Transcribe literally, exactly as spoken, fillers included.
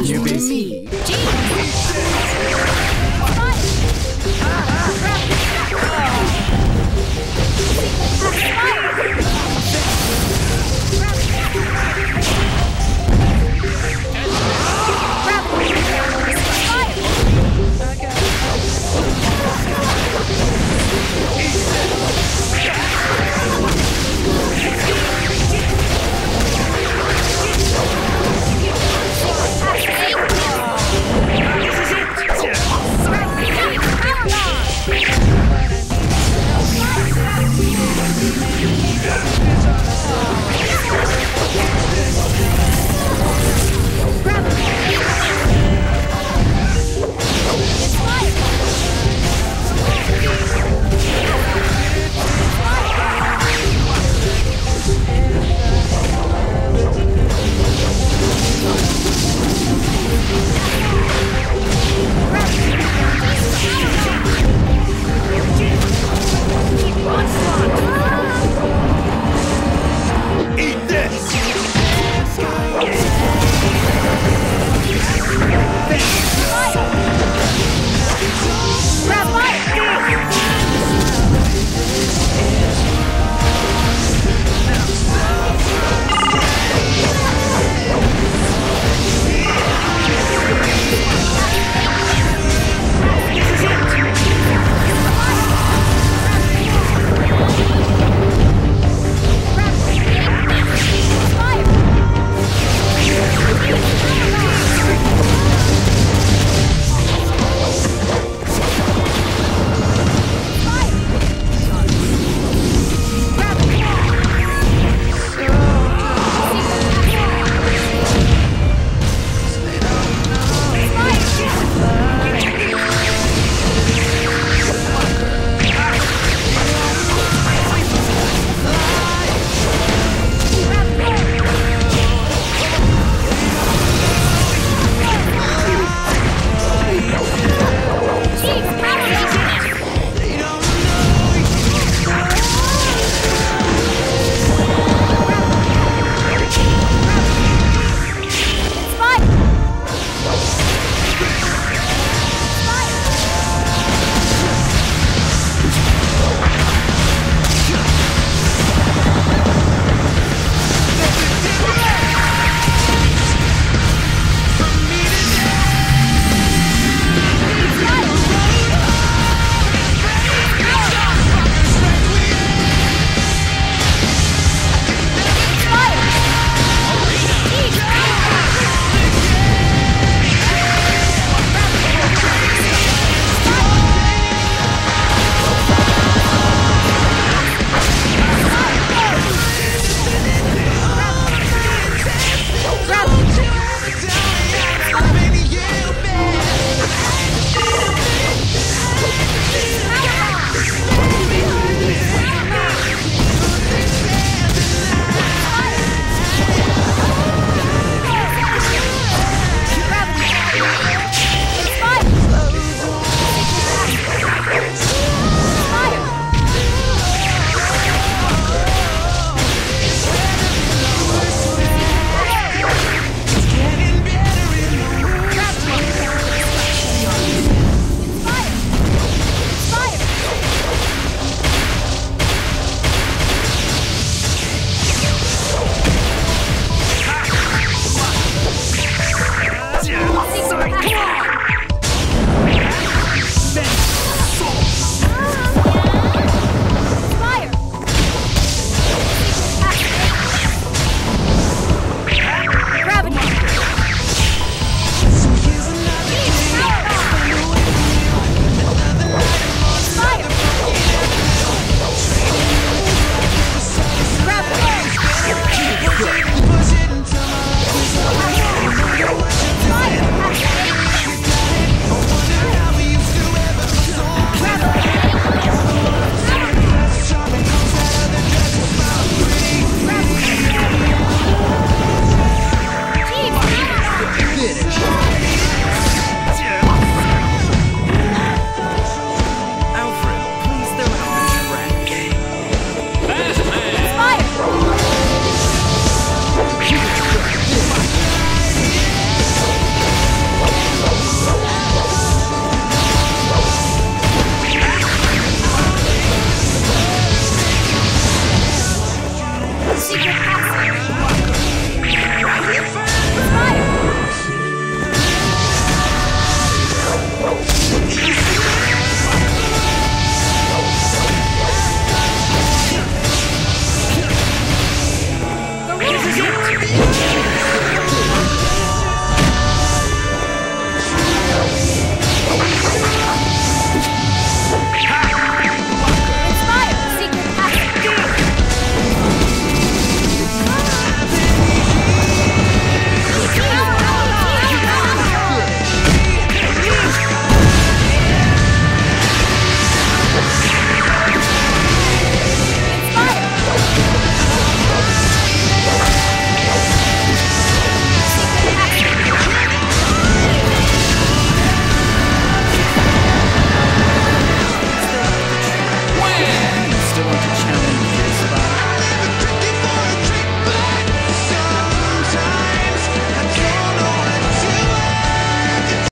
newbies. Jeez.